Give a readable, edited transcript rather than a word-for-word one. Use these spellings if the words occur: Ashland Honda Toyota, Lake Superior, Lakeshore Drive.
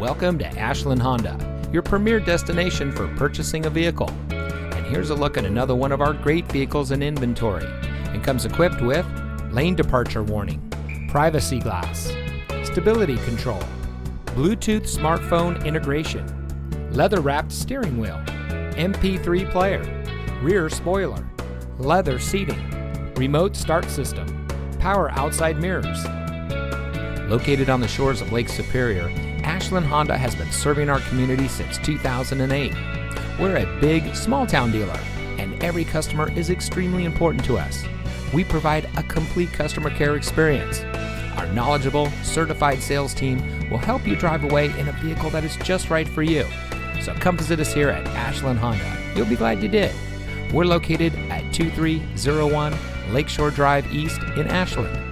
Welcome to Ashland Honda, your premier destination for purchasing a vehicle. And here's a look at another one of our great vehicles in inventory. It comes equipped with lane departure warning, privacy glass, stability control, Bluetooth smartphone integration, leather-wrapped steering wheel, MP3 player, rear spoiler, leather seating, remote start system, power outside mirrors. Located on the shores of Lake Superior, Ashland Honda has been serving our community since 2008. We're a big, small-town dealer, and every customer is extremely important to us. We provide a complete customer care experience. Our knowledgeable, certified sales team will help you drive away in a vehicle that is just right for you. So come visit us here at Ashland Honda. You'll be glad you did. We're located at 2301 Lakeshore Drive East in Ashland.